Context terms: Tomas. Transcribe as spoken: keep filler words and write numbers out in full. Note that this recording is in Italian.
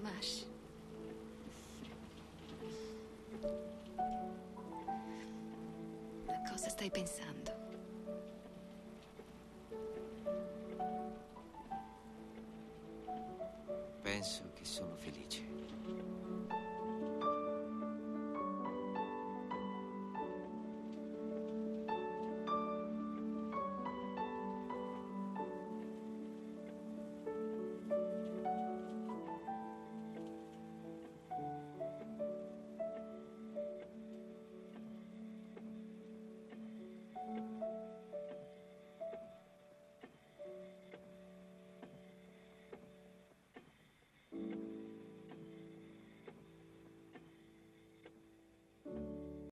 Tomas. A cosa stai pensando? Penso che sono felice.